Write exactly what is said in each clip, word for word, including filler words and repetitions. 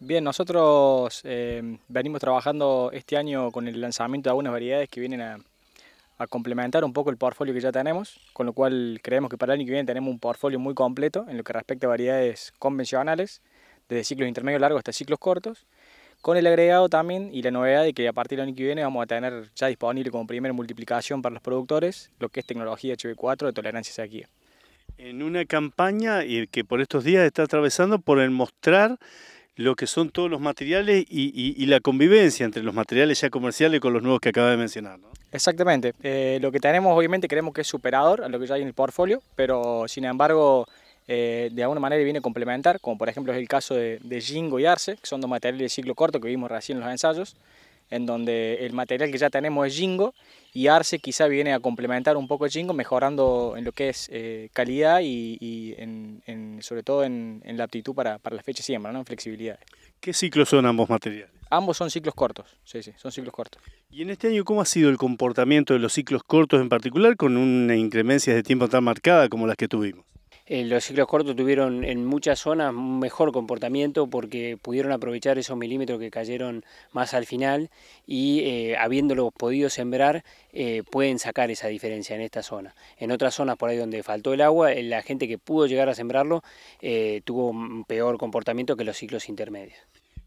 Bien, nosotros eh, venimos trabajando este año con el lanzamiento de algunas variedades que vienen a, a complementar un poco el portfolio que ya tenemos, con lo cual creemos que para el año que viene tenemos un portfolio muy completo en lo que respecta a variedades convencionales, desde ciclos intermedios largos hasta ciclos cortos, con el agregado también y la novedad de que a partir del año que viene vamos a tener ya disponible como primera multiplicación para los productores lo que es tecnología H V cuatro de tolerancia a sequía. En una campaña que por estos días está atravesando por el mostrar lo que son todos los materiales y, y, y la convivencia entre los materiales ya comerciales con los nuevos que acaba de mencionar, ¿no? Exactamente. Eh, lo que tenemos obviamente creemos que es superador a lo que ya hay en el portfolio, pero sin embargo eh, de alguna manera viene a complementar, como por ejemplo es el caso de, de Jingo y Arce, que son dos materiales de ciclo corto que vimos recién en los ensayos, en donde el material que ya tenemos es Jingo y Arce quizá viene a complementar un poco a Jingo, mejorando en lo que es eh, calidad y, y en, en, sobre todo en, en la aptitud para, para la fecha de siembra, ¿no? En flexibilidad. ¿Qué ciclos son ambos materiales? Ambos son ciclos cortos, sí, sí, son ciclos cortos. ¿Y en este año cómo ha sido el comportamiento de los ciclos cortos en particular con una incremencia de tiempo tan marcada como las que tuvimos? Eh, los ciclos cortos tuvieron en muchas zonas un mejor comportamiento porque pudieron aprovechar esos milímetros que cayeron más al final y eh, habiéndolos podido sembrar eh, pueden sacar esa diferencia en esta zona. En otras zonas por ahí donde faltó el agua, la gente que pudo llegar a sembrarlo eh, tuvo un peor comportamiento que los ciclos intermedios.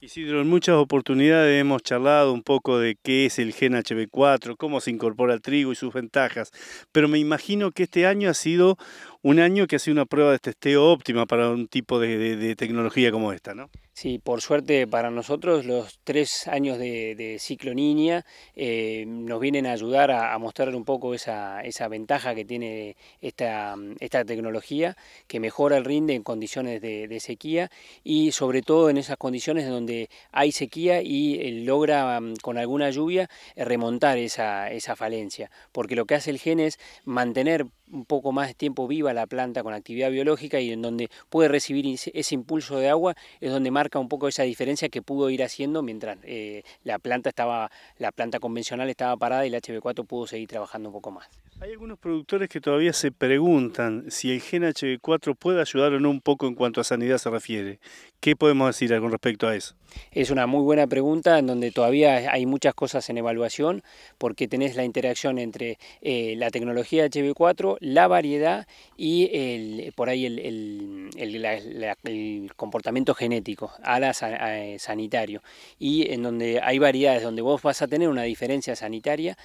Isidro, en muchas oportunidades hemos charlado un poco de qué es el gen H V cuatro, cómo se incorpora al trigo y sus ventajas, pero me imagino que este año ha sido un año que ha sido una prueba de testeo óptima para un tipo de, de, de tecnología como esta, ¿no? Sí, por suerte para nosotros los tres años de, de ciclo niña eh, nos vienen a ayudar a, a mostrar un poco esa, esa ventaja que tiene esta, esta tecnología, que mejora el rinde en condiciones de, de sequía y sobre todo en esas condiciones donde hay sequía y logra con alguna lluvia remontar esa, esa falencia, porque lo que hace el gen es mantener un poco más de tiempo viva la planta con actividad biológica y en donde puede recibir ese impulso de agua es donde marca un poco esa diferencia que pudo ir haciendo mientras eh, la planta estaba, la planta convencional estaba parada y el H V cuatro pudo seguir trabajando un poco más. Hay algunos productores que todavía se preguntan si el gen H V cuatro puede ayudar o no un poco en cuanto a sanidad se refiere. ¿Qué podemos decir con respecto a eso? Es una muy buena pregunta en donde todavía hay muchas cosas en evaluación porque tenés la interacción entre eh, la tecnología H V cuatro, la variedad y el, por ahí el, el, el, la, la, el comportamiento genético, a la san, a, sanitario. Y en donde hay variedades donde vos vas a tener una diferencia sanitaria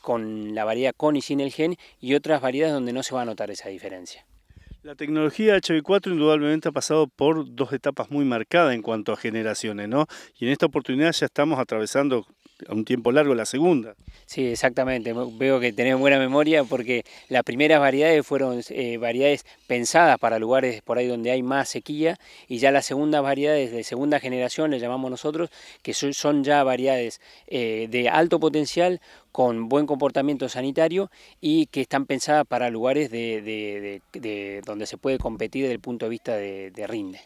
con la variedad con y sin el gen y otras variedades donde no se va a notar esa diferencia. La tecnología H V cuatro indudablemente ha pasado por dos etapas muy marcadas en cuanto a generaciones, ¿no? Y en esta oportunidad ya estamos atravesando a un tiempo largo la segunda. Sí, exactamente. Veo que tenés buena memoria porque las primeras variedades fueron eh, variedades pensadas para lugares por ahí donde hay más sequía y ya las segundas variedades de segunda generación, le llamamos nosotros, que son ya variedades eh, de alto potencial con buen comportamiento sanitario y que están pensadas para lugares de, de, de, de donde se puede competir desde el punto de vista de, de rinde.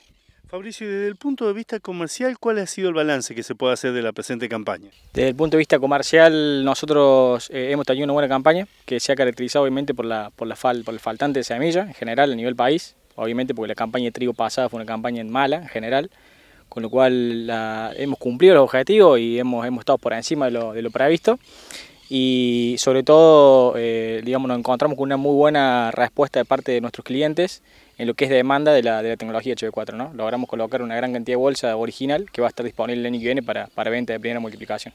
Fabricio, desde el punto de vista comercial, ¿cuál ha sido el balance que se puede hacer de la presente campaña? Desde el punto de vista comercial, nosotros eh, hemos tenido una buena campaña que se ha caracterizado obviamente por, la, por, la fal, por el faltante de semilla en general a nivel país, obviamente porque la campaña de trigo pasada fue una campaña mala en general, con lo cual la, hemos cumplido los objetivos y hemos, hemos estado por encima de lo, de lo previsto. Y sobre todo, eh, digamos, nos encontramos con una muy buena respuesta de parte de nuestros clientes en lo que es de demanda de la, de la tecnología H V cuatro, ¿no? Logramos colocar una gran cantidad de bolsa original que va a estar disponible el año que viene para, para venta de primera multiplicación.